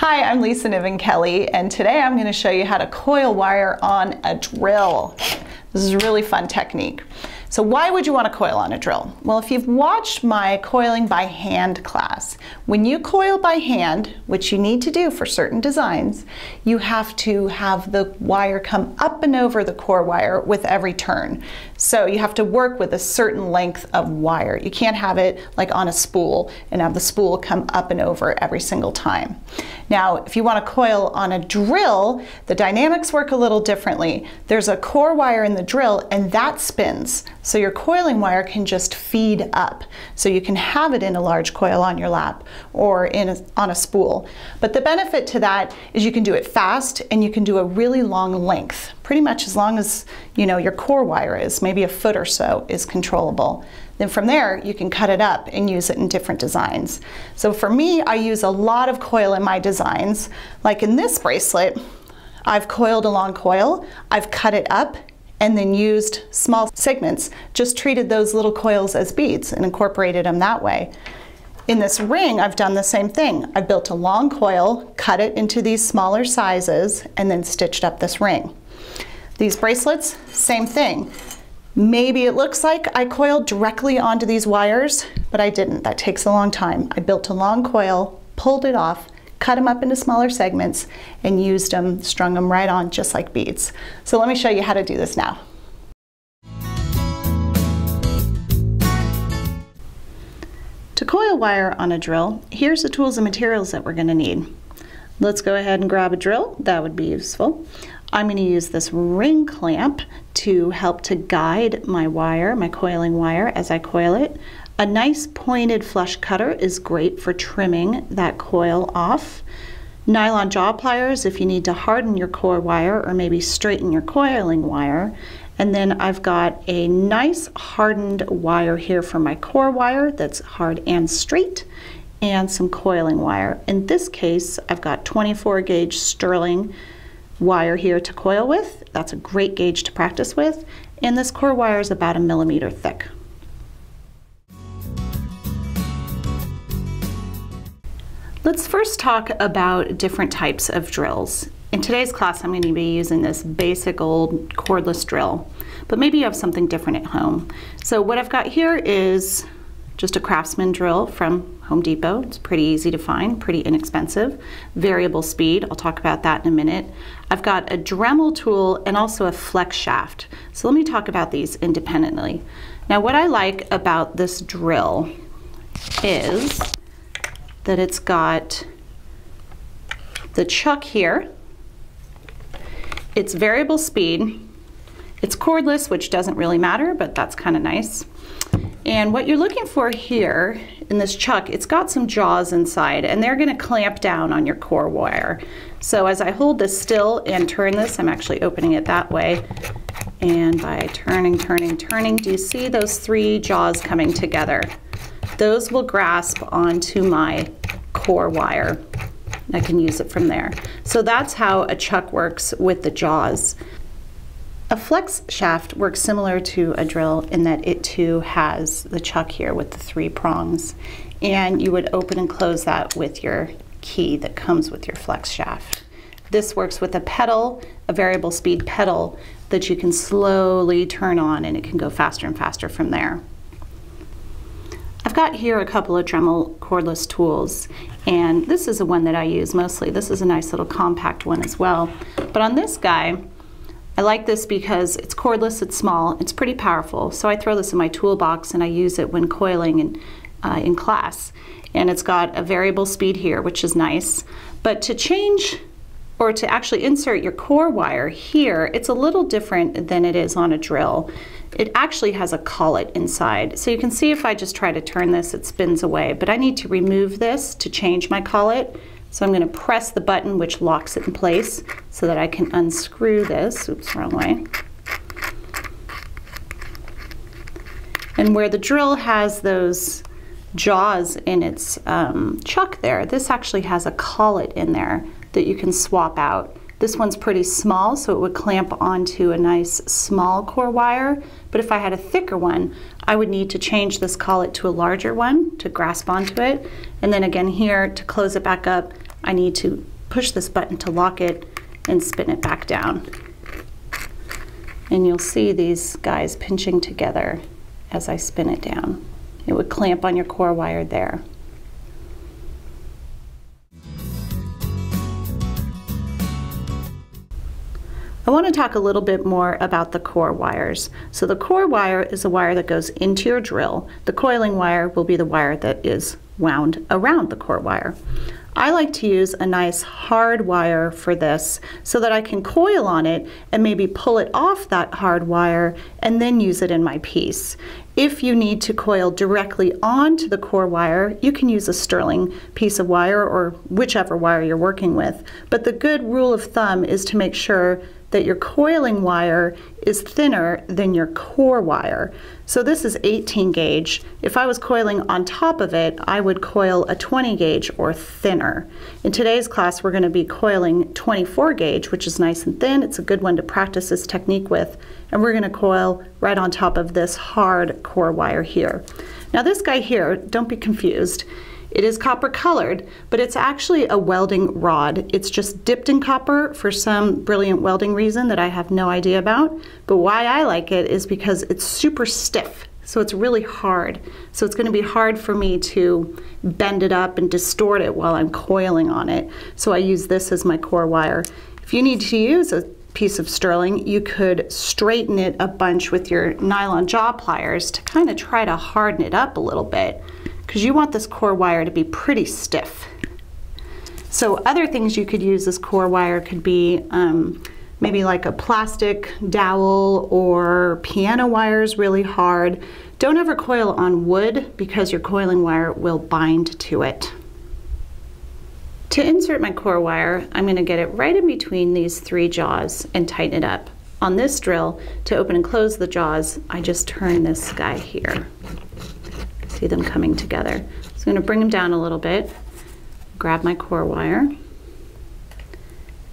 Hi, I'm Lisa Niven Kelly, and today I'm going to show you how to coil wire on a drill. This is a really fun technique. So why would you want to coil on a drill? Well, if you've watched my coiling by hand class, when you coil by hand, which you need to do for certain designs, you have to have the wire come up and over the core wire with every turn. So you have to work with a certain length of wire. You can't have it like on a spool and have the spool come up and over every single time. Now, if you want to coil on a drill, the dynamics work a little differently. There's a core wire in the drill and that spins. So your coiling wire can just feed up. So you can have it in a large coil on your lap or on a spool. But the benefit to that is you can do it fast and you can do a really long length, pretty much as long as you know your core wire is, maybe a foot or so is controllable. Then from there, you can cut it up and use it in different designs. So for me, I use a lot of coil in my designs. Like in this bracelet, I've coiled a long coil, I've cut it up, and then used small segments, just treated those little coils as beads and incorporated them that way. In this ring, I've done the same thing. I've built a long coil, cut it into these smaller sizes, and then stitched up this ring. These bracelets, same thing. Maybe it looks like I coiled directly onto these wires, but I didn't. That takes a long time. I built a long coil, pulled it off, cut them up into smaller segments, and used them, strung them right on just like beads. So let me show you how to do this now. To coil wire on a drill, here's the tools and materials that we're going to need. Let's go ahead and grab a drill. That would be useful. I'm going to use this ring clamp to help to guide my wire, my coiling wire, as I coil it. A nice pointed flush cutter is great for trimming that coil off. Nylon jaw pliers if you need to harden your core wire or maybe straighten your coiling wire. And then I've got a nice hardened wire here for my core wire that's hard and straight, and some coiling wire. In this case, I've got 24 gauge sterling wire here to coil with. That's a great gauge to practice with. And this core wire is about 1 millimeter thick. Let's first talk about different types of drills. In today's class, I'm going to be using this basic old cordless drill, but maybe you have something different at home. So what I've got here is just a Craftsman drill from Home Depot. It's pretty easy to find, pretty inexpensive. Variable speed, I'll talk about that in a minute. I've got a Dremel tool and also a flex shaft. So let me talk about these independently. Now what I like about this drill is that it's got the chuck here, it's variable speed, it's cordless, which doesn't really matter, but that's kind of nice. And what you're looking for here in this chuck, it's got some jaws inside and they're going to clamp down on your core wire. So as I hold this still and turn this, I'm actually opening it that way, and by turning, do you see those three jaws coming together? Those will grasp onto my core wire. I can use it from there. So that's how a chuck works with the jaws. A flex shaft works similar to a drill in that it too has the chuck here with the three prongs, and you would open and close that with your key that comes with your flex shaft. This works with a pedal, a variable speed pedal that you can slowly turn on, and it can go faster and faster from there. I've got here a couple of Dremel cordless tools, and this is the one that I use mostly. This is a nice little compact one as well. But on this guy, I like this because it's cordless, it's small, it's pretty powerful. So I throw this in my toolbox and I use it when coiling in class. And it's got a variable speed here, which is nice. But to change or to actually insert your core wire here, it's a little different than it is on a drill. It actually has a collet inside. So you can see if I just try to turn this, it spins away, but I need to remove this to change my collet. So I'm going to press the button, which locks it in place so that I can unscrew this. Oops, wrong way. And where the drill has those jaws in its chuck there, this actually has a collet in there that you can swap out. This one's pretty small, so it would clamp onto a nice small core wire, but if I had a thicker one, I would need to change this collet to a larger one to grasp onto it. And then again here, to close it back up, I need to push this button to lock it and spin it back down. And you'll see these guys pinching together as I spin it down. It would clamp on your core wire there. I want to talk a little bit more about the core wires. So the core wire is the wire that goes into your drill. The coiling wire will be the wire that is wound around the core wire. I like to use a nice hard wire for this so that I can coil on it and maybe pull it off that hard wire and then use it in my piece. If you need to coil directly onto the core wire, you can use a sterling piece of wire or whichever wire you're working with. But the good rule of thumb is to make sure that your coiling wire is thinner than your core wire. So this is 18 gauge. If I was coiling on top of it, I would coil a 20 gauge or thinner. In today's class, we're gonna be coiling 24 gauge, which is nice and thin. It's a good one to practice this technique with. And we're gonna coil right on top of this hard core wire here. Now this guy here, don't be confused. It is copper colored, but it's actually a welding rod. It's just dipped in copper for some brilliant welding reason that I have no idea about. But why I like it is because it's super stiff, so it's really hard. So it's gonna be hard for me to bend it up and distort it while I'm coiling on it. So I use this as my core wire. If you need to use a piece of sterling, you could straighten it a bunch with your nylon jaw pliers to kind of try to harden it up a little bit, because you want this core wire to be pretty stiff. So other things you could use this core wire could be maybe like a plastic dowel, or piano wire is really hard. Don't ever coil on wood because your coiling wire will bind to it. To insert my core wire, I'm gonna get it right in between these three jaws and tighten it up. On this drill, to open and close the jaws, I just turn this guy here. See them coming together. So I'm going to bring them down a little bit, grab my core wire,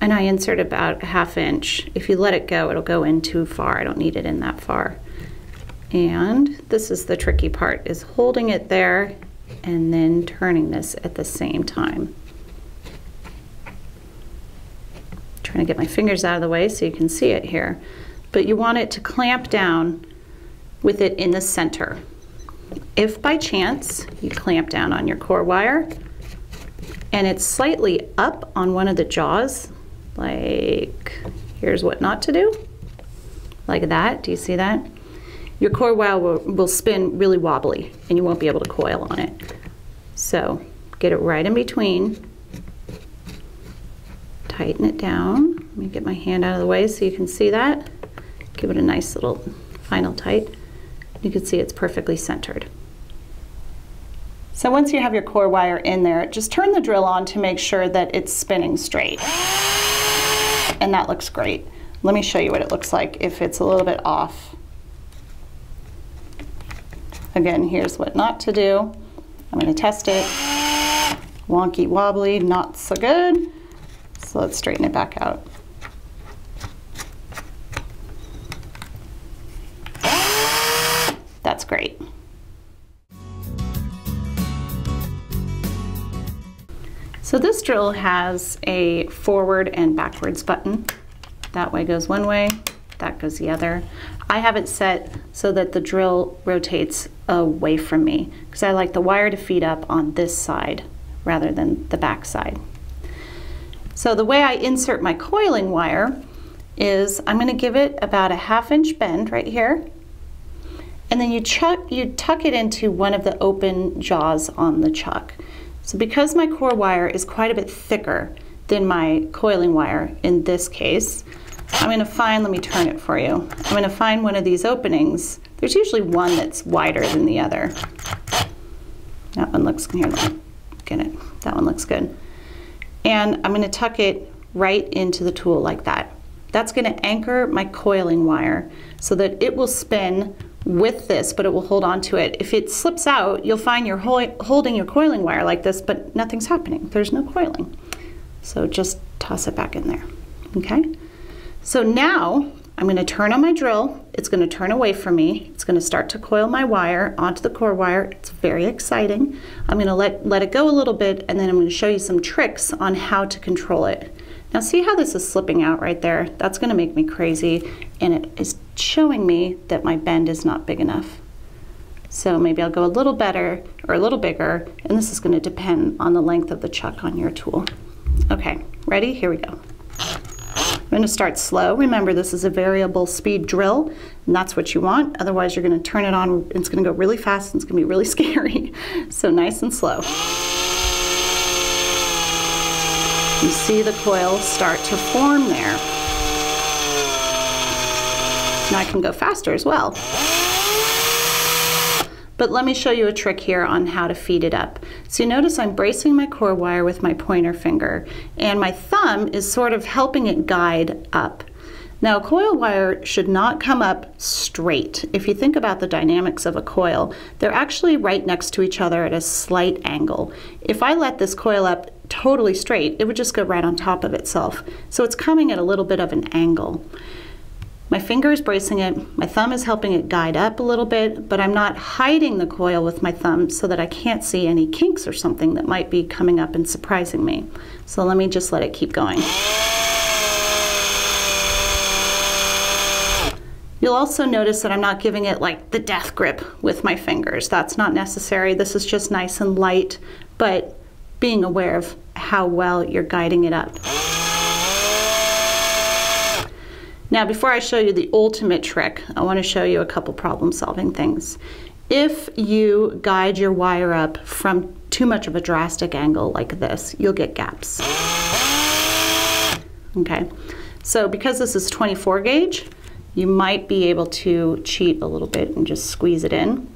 and I insert about a ½ inch. If you let it go, it'll go in too far. I don't need it in that far. And this is the tricky part, is holding it there and then turning this at the same time. I'm trying to get my fingers out of the way so you can see it here. But you want it to clamp down with it in the center. If by chance you clamp down on your core wire and it's slightly up on one of the jaws, like here's what not to do, like that, do you see that? Your core wire will spin really wobbly and you won't be able to coil on it. So get it right in between, tighten it down. Let me get my hand out of the way so you can see that. Give it a nice little final tight. You can see it's perfectly centered. So once you have your core wire in there, just turn the drill on to make sure that it's spinning straight. And that looks great. Let me show you what it looks like if it's a little bit off. Again, here's what not to do. I'm going to test it. Wonky, wobbly, not so good. So let's straighten it back out. That's great. So this drill has a forward and backwards button. That way goes one way, that goes the other. I have it set so that the drill rotates away from me because I like the wire to feed up on this side rather than the back side. So the way I insert my coiling wire is I'm going to give it about a ½ inch bend right here. And then you tuck it into one of the open jaws on the chuck. So because my core wire is quite a bit thicker than my coiling wire in this case, I'm going to find, let me turn it for you, I'm going to find one of these openings. There's usually one that's wider than the other. That one looks, here, get it, that one looks good. And I'm going to tuck it right into the tool like that. That's going to anchor my coiling wire so that it will spin with this, but it will hold on to it. If it slips out, you'll find you're holding your coiling wire like this, but nothing's happening. There's no coiling. So just toss it back in there, okay? So now I'm going to turn on my drill. It's going to turn away from me. It's going to start to coil my wire onto the core wire. It's very exciting. I'm going to let it go a little bit, and then I'm going to show you some tricks on how to control it. Now see how this is slipping out right there? That's going to make me crazy, and it is showing me that my bend is not big enough. So maybe I'll go a little better or a little bigger, and this is going to depend on the length of the chuck on your tool. Okay, ready? Here we go. I'm going to start slow. Remember, this is a variable speed drill, and that's what you want. Otherwise, you're going to turn it on, and it's going to go really fast, and it's going to be really scary. So nice and slow. You see the coil start to form there. Now I can go faster as well. But let me show you a trick here on how to feed it up. So you notice I'm bracing my core wire with my pointer finger, and my thumb is sort of helping it guide up. Now, a coil wire should not come up straight. If you think about the dynamics of a coil, they're actually right next to each other at a slight angle. If I let this coil up totally straight, it would just go right on top of itself. So it's coming at a little bit of an angle. My finger is bracing it, my thumb is helping it guide up a little bit, but I'm not hiding the coil with my thumb so that I can't see any kinks or something that might be coming up and surprising me. So let me just let it keep going. You'll also notice that I'm not giving it like the death grip with my fingers. That's not necessary. This is just nice and light, but being aware of how well you're guiding it up. Now, before I show you the ultimate trick, I want to show you a couple problem-solving things. If you guide your wire up from too much of a drastic angle like this, you'll get gaps. Okay, so because this is 24 gauge, you might be able to cheat a little bit and just squeeze it in.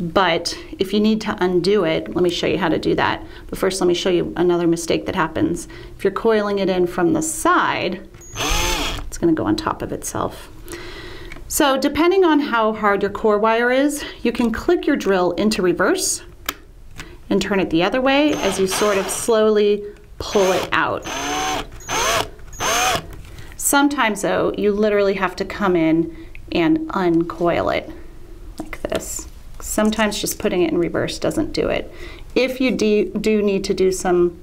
But if you need to undo it, let me show you how to do that. But first, let me show you another mistake that happens. If you're coiling it in from the side, it's going to go on top of itself. So depending on how hard your core wire is, you can click your drill into reverse and turn it the other way as you sort of slowly pull it out. Sometimes though, you literally have to come in and uncoil it like this. Sometimes just putting it in reverse doesn't do it. If you do need to do some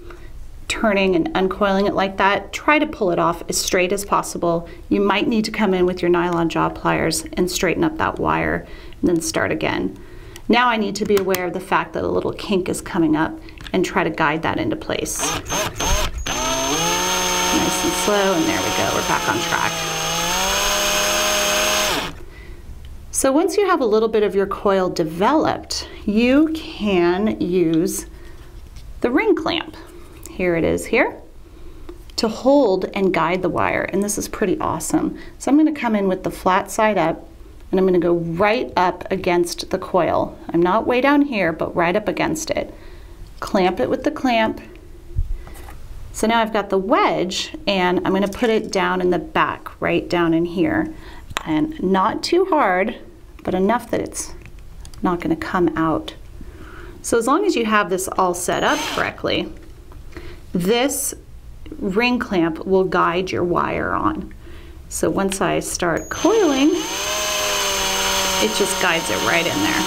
turning and uncoiling it like that, try to pull it off as straight as possible. You might need to come in with your nylon jaw pliers and straighten up that wire and then start again. Now I need to be aware of the fact that a little kink is coming up and try to guide that into place. Nice and slow, and there we go, we're back on track. So once you have a little bit of your coil developed, you can use the ring clamp. Here it is here, to hold and guide the wire, and this is pretty awesome. So I'm going to come in with the flat side up, and I'm going to go right up against the coil. I'm not way down here, but right up against it. Clamp it with the clamp. So now I've got the wedge, and I'm going to put it down in the back, right down in here, and not too hard, but enough that it's not going to come out. So as long as you have this all set up correctly, this ring clamp will guide your wire on. So once I start coiling, it just guides it right in there.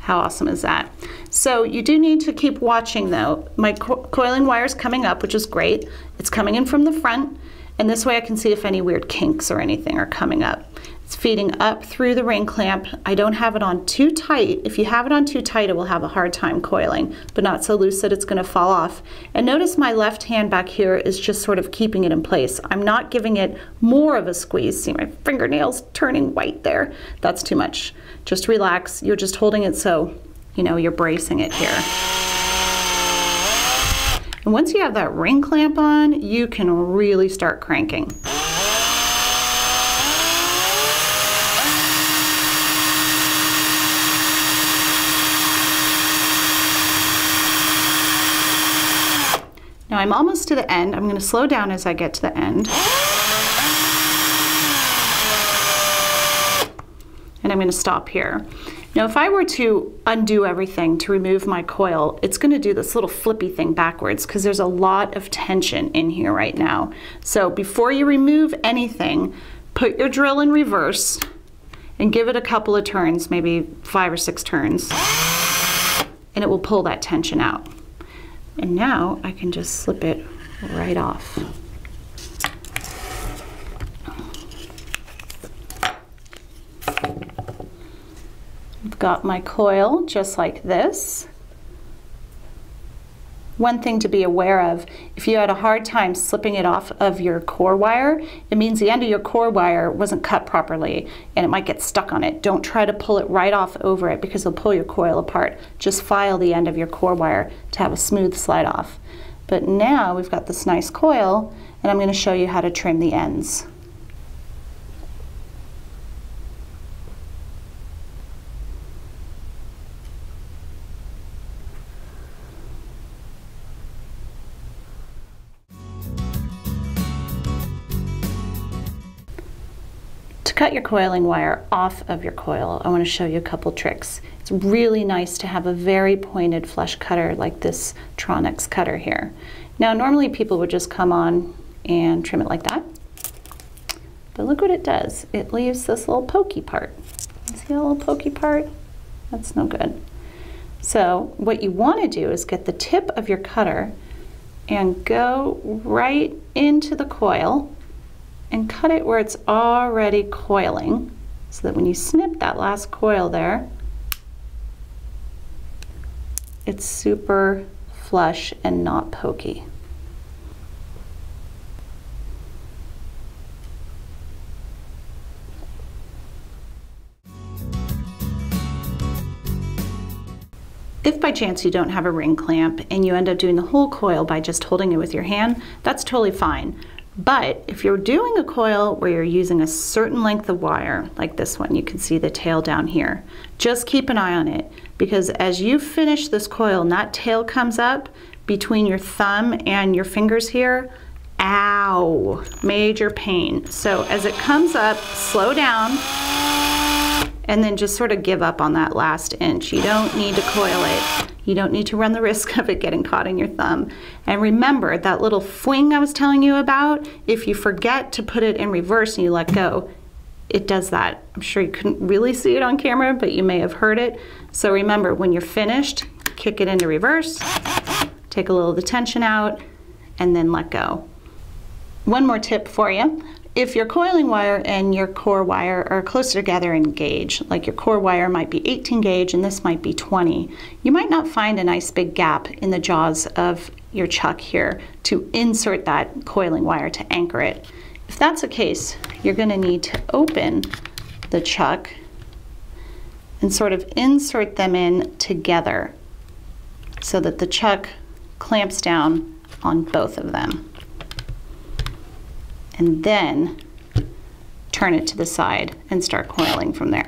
How awesome is that? So you do need to keep watching though. My coiling wire is coming up, which is great. It's coming in from the front, and this way I can see if any weird kinks or anything are coming up. It's feeding up through the ring clamp. I don't have it on too tight. If you have it on too tight, it will have a hard time coiling, but not so loose that it's going to fall off. And notice my left hand back here is just sort of keeping it in place. I'm not giving it more of a squeeze. See my fingernails turning white there? That's too much. Just relax. You're just holding it so, you know, you're bracing it here. And once you have that ring clamp on, you can really start cranking. Now I'm almost to the end. I'm going to slow down as I get to the end. And I'm going to stop here. Now, if I were to undo everything to remove my coil, it's going to do this little flippy thing backwards because there's a lot of tension in here right now. So before you remove anything, put your drill in reverse and give it a couple of turns, maybe 5 or 6 turns, and it will pull that tension out. And now I can just slip it right off. I've got my coil just like this. One thing to be aware of, if you had a hard time slipping it off of your core wire, it means the end of your core wire wasn't cut properly and it might get stuck on it. Don't try to pull it right off over it because it'll pull your coil apart. Just file the end of your core wire to have a smooth slide off. But now we've got this nice coil and I'm going to show you how to trim the ends. Cut your coiling wire off of your coil. I want to show you a couple tricks. It's really nice to have a very pointed flush cutter like this Tronex cutter here. Now normally people would just come on and trim it like that, but look what it does. It leaves this little pokey part. See that little pokey part? That's no good. So what you want to do is get the tip of your cutter and go right into the coil and cut it where it's already coiling so that when you snip that last coil there, it's super flush and not pokey. If by chance you don't have a ring clamp and you end up doing the whole coil by just holding it with your hand, that's totally fine. But if you're doing a coil where you're using a certain length of wire, like this one, you can see the tail down here, just keep an eye on it, because as you finish this coil and that tail comes up between your thumb and your fingers here, ow, major pain. So as it comes up, slow down, and then just sort of give up on that last inch. You don't need to coil it. You don't need to run the risk of it getting caught in your thumb. And remember that little fling I was telling you about, if you forget to put it in reverse and you let go, it does that. I'm sure you couldn't really see it on camera, but you may have heard it. So remember, when you're finished, kick it into reverse, take a little of the tension out, and then let go. One more tip for you. If your coiling wire and your core wire are closer together in gauge, like your core wire might be 18 gauge and this might be 20, you might not find a nice big gap in the jaws of your chuck here to insert that coiling wire to anchor it. If that's the case, you're going to need to open the chuck and sort of insert them in together so that the chuck clamps down on both of them. And then turn it to the side and start coiling from there.